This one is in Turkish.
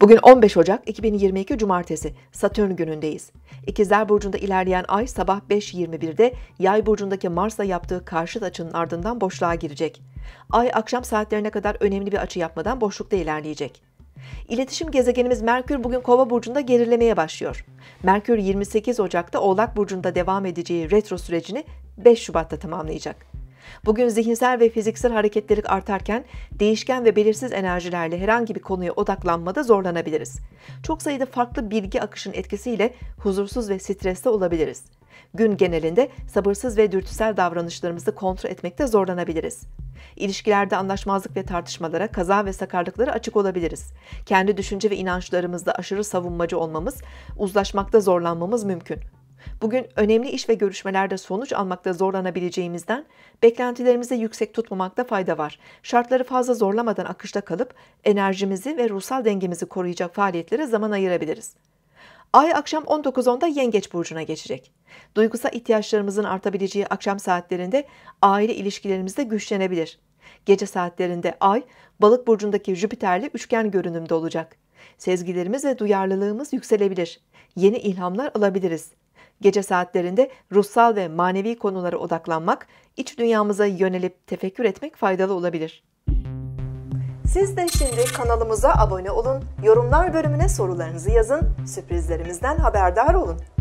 Bugün 15 Ocak 2022 Cumartesi, Satürn günündeyiz. İkizler Burcu'nda ilerleyen ay sabah 5:21'de Yay Burcu'ndaki Mars'la yaptığı karşıt açının ardından boşluğa girecek. Ay akşam saatlerine kadar önemli bir açı yapmadan boşlukta ilerleyecek. İletişim gezegenimiz Merkür bugün Kova Burcu'nda gerilemeye başlıyor. Merkür 28 Ocak'ta Oğlak Burcu'nda devam edeceği retro sürecini 5 Şubat'ta tamamlayacak. Bugün zihinsel ve fiziksel hareketlilik artarken değişken ve belirsiz enerjilerle herhangi bir konuya odaklanmada zorlanabiliriz. Çok sayıda farklı bilgi akışının etkisiyle huzursuz ve streste olabiliriz. Gün genelinde sabırsız ve dürtüsel davranışlarımızı kontrol etmekte zorlanabiliriz. İlişkilerde anlaşmazlık ve tartışmalara, kaza ve sakarlıklara açık olabiliriz. Kendi düşünce ve inançlarımızda aşırı savunmacı olmamız, uzlaşmakta zorlanmamız mümkün. Bugün önemli iş ve görüşmelerde sonuç almakta zorlanabileceğimizden beklentilerimizi yüksek tutmamakta fayda var. Şartları fazla zorlamadan akışta kalıp enerjimizi ve ruhsal dengemizi koruyacak faaliyetlere zaman ayırabiliriz. Ay akşam 19:10'da Yengeç Burcu'na geçecek. Duygusal ihtiyaçlarımızın artabileceği akşam saatlerinde aile ilişkilerimizde güçlenebilir. Gece saatlerinde Ay, Balık Burcu'ndaki Jüpiter'le üçgen görünümde olacak. Sezgilerimiz ve duyarlılığımız yükselebilir. Yeni ilhamlar alabiliriz. Gece saatlerinde ruhsal ve manevi konulara odaklanmak, iç dünyamıza yönelip tefekkür etmek faydalı olabilir. Siz de şimdi kanalımıza abone olun, yorumlar bölümüne sorularınızı yazın, sürprizlerimizden haberdar olun.